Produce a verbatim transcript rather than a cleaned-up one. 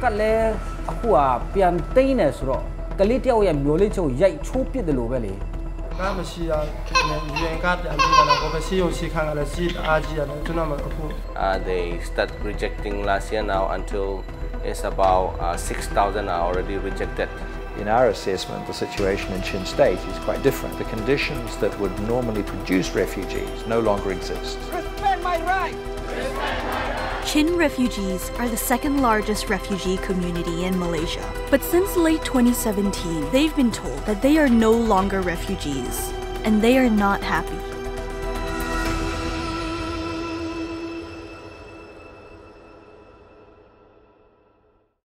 Kale Aqua Piantaines Ro, Kalitia and Molicho Yai Chupi the Lubelli. Ramashia and Overseo, she can receive Asia and Tunama. They start rejecting last year now until it's about uh, six thousand are already rejected. In our assessment, the situation in Chin State is quite different. The conditions that would normally produce refugees no longer exist. Respect my right! Respect my right! Chin refugees are the second largest refugee community in Malaysia. But since late twenty seventeen, they've been told that they are no longer refugees, and they are not happy.